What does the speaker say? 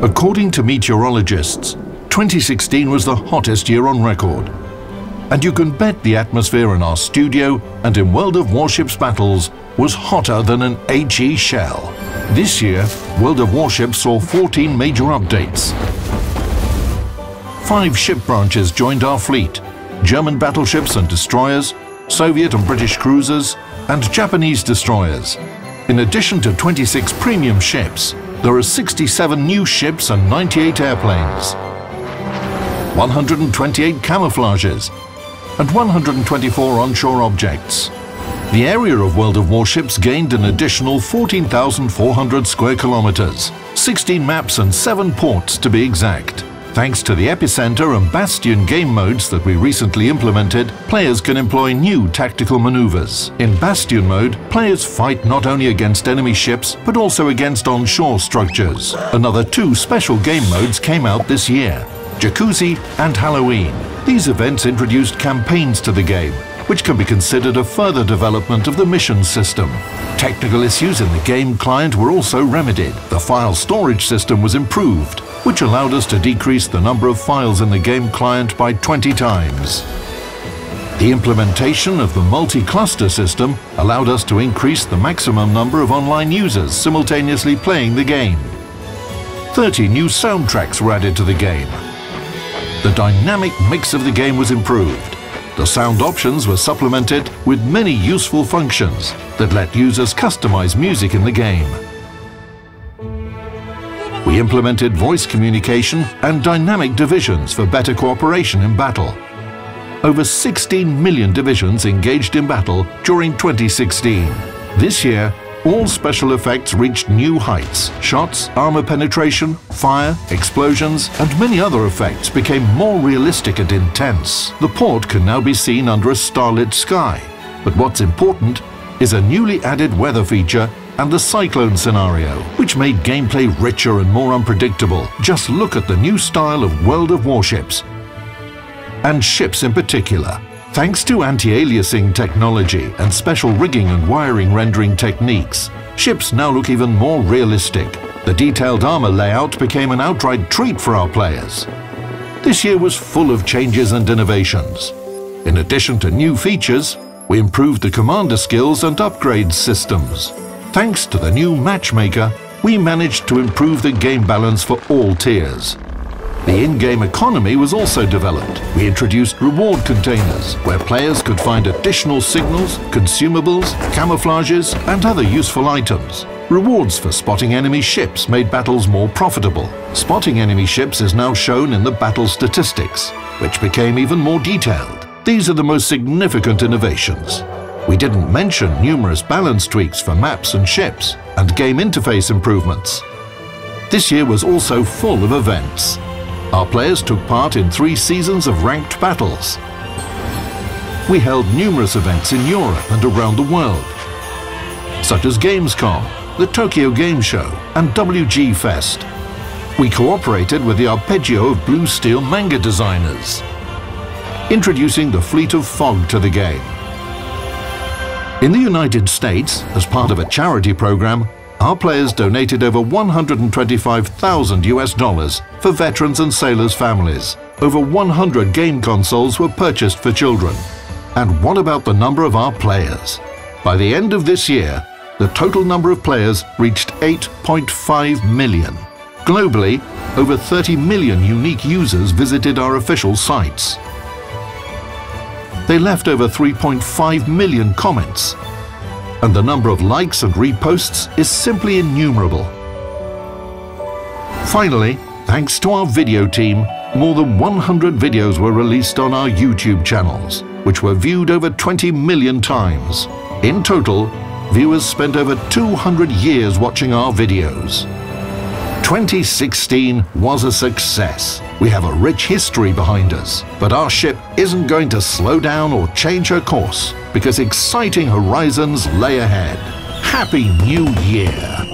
According to meteorologists, 2016 was the hottest year on record. And you can bet the atmosphere in our studio and in World of Warships battles was hotter than an HE shell. This year, World of Warships saw 14 major updates. 5 ship branches joined our fleet: German battleships and destroyers, Soviet and British cruisers, and Japanese destroyers. In addition to 26 premium ships, there are 67 new ships and 98 airplanes, 128 camouflages, and 124 onshore objects. The area of World of Warships gained an additional 14,400 square kilometers, 16 maps and 7 ports to be exact. Thanks to the Epicenter and Bastion game modes that we recently implemented, players can employ new tactical maneuvers. In Bastion mode, players fight not only against enemy ships, but also against onshore structures. Another 2 special game modes came out this year: Jacuzzi and Halloween. These events introduced campaigns to the game, which can be considered a further development of the mission system. Technical issues in the game client were also remedied. The file storage system was improved, which allowed us to decrease the number of files in the game client by 20 times. The implementation of the multi-cluster system allowed us to increase the maximum number of online users simultaneously playing the game. 30 new soundtracks were added to the game. The dynamic mix of the game was improved. The sound options were supplemented with many useful functions that let users customize music in the game. We implemented voice communication and dynamic divisions for better cooperation in battle. Over 16 million divisions engaged in battle during 2016. This year, all special effects reached new heights. Shots, armor penetration, fire, explosions, and many other effects became more realistic and intense. The port can now be seen under a starlit sky. But what's important is a newly added weather feature and the cyclone scenario, which made gameplay richer and more unpredictable. Just look at the new style of World of Warships, and ships in particular. Thanks to anti-aliasing technology and special rigging and wiring rendering techniques, ships now look even more realistic. The detailed armor layout became an outright treat for our players. This year was full of changes and innovations. In addition to new features, we improved the commander skills and upgrade systems. Thanks to the new matchmaker, we managed to improve the game balance for all tiers. The in-game economy was also developed. We introduced reward containers, where players could find additional signals, consumables, camouflages, and other useful items. Rewards for spotting enemy ships made battles more profitable. Spotting enemy ships is now shown in the battle statistics, which became even more detailed. These are the most significant innovations. We didn't mention numerous balance tweaks for maps and ships, and game interface improvements. This year was also full of events. Our players took part in 3 seasons of ranked battles. We held numerous events in Europe and around the world, such as Gamescom, the Tokyo Game Show, and WG Fest. We cooperated with the Arpeggio of Blue Steel manga designers, introducing the Fleet of Fog to the game. In the United States, as part of a charity program, our players donated over $125,000 for veterans and sailors' families. Over 100 game consoles were purchased for children. And what about the number of our players? By the end of this year, the total number of players reached 8.5 million. Globally, over 30 million unique users visited our official sites. They left over 3.5 million comments. And the number of likes and reposts is simply innumerable. Finally, thanks to our video team, more than 100 videos were released on our YouTube channels, which were viewed over 20 million times. In total, viewers spent over 200 years watching our videos. 2016 was a success. We have a rich history behind us, but our ship isn't going to slow down or change her course, because exciting horizons lay ahead. Happy New Year!